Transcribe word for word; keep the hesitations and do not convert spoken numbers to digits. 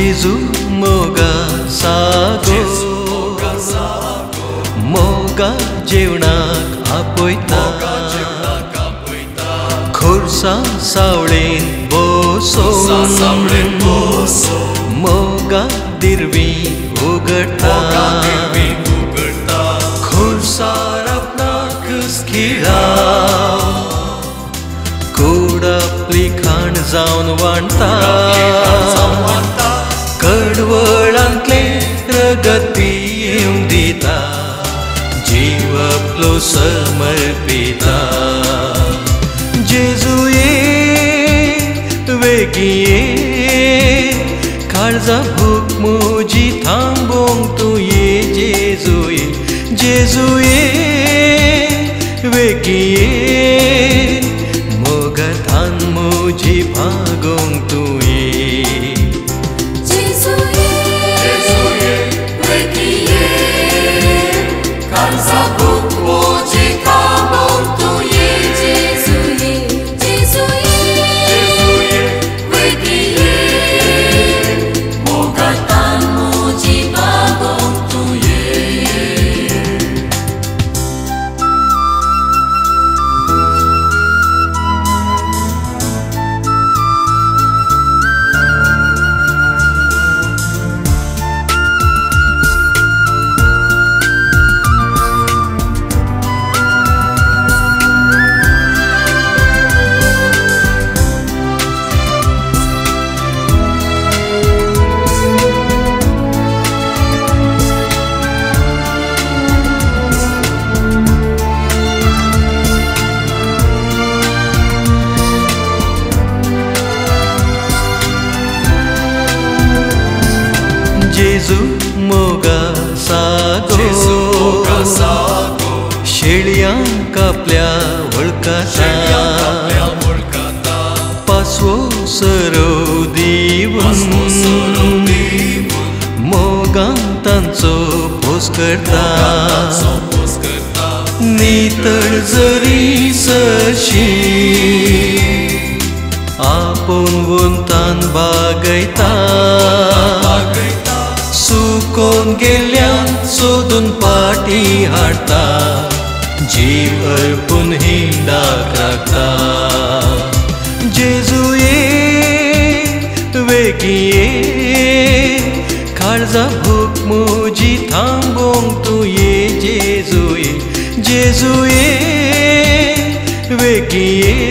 जेजु मोगा सागोर मोगा जेवणाक आपयता खोर्सा सावळेन बसोवन मोगा दिर्वी उगडता खोर्सा आपणाक खिळा कोडापली खाण जावन वांटा कडवळांतले रगती येवन दिता जीव आपलो समर्पिता जेजुये वेगिये काळजा भूक मुजी थांबोवंक तूं ये जेजुये जेजुये वेगिये मोगा थान मुजी भागोवंक तूं ये जेजुये जेजुये वेगिये काळजा भूक मुजी थांबोवंक तूं ये जेजुये जेजु मोगा सागोर शेळ्यां कापल्या वळखता पासवो सरो दिवन मोगां तांचो भोस करता नितळ जरी सशी आपूण वंतान बागयता सुकोन गेल्यान सोदून पाटी हाडता जीव अर्पून हिंडाक राखता जेजुये वेगिये काळजा भूक मुजी थांबोवंक तूं ये जेजुये जेजुये वेगिये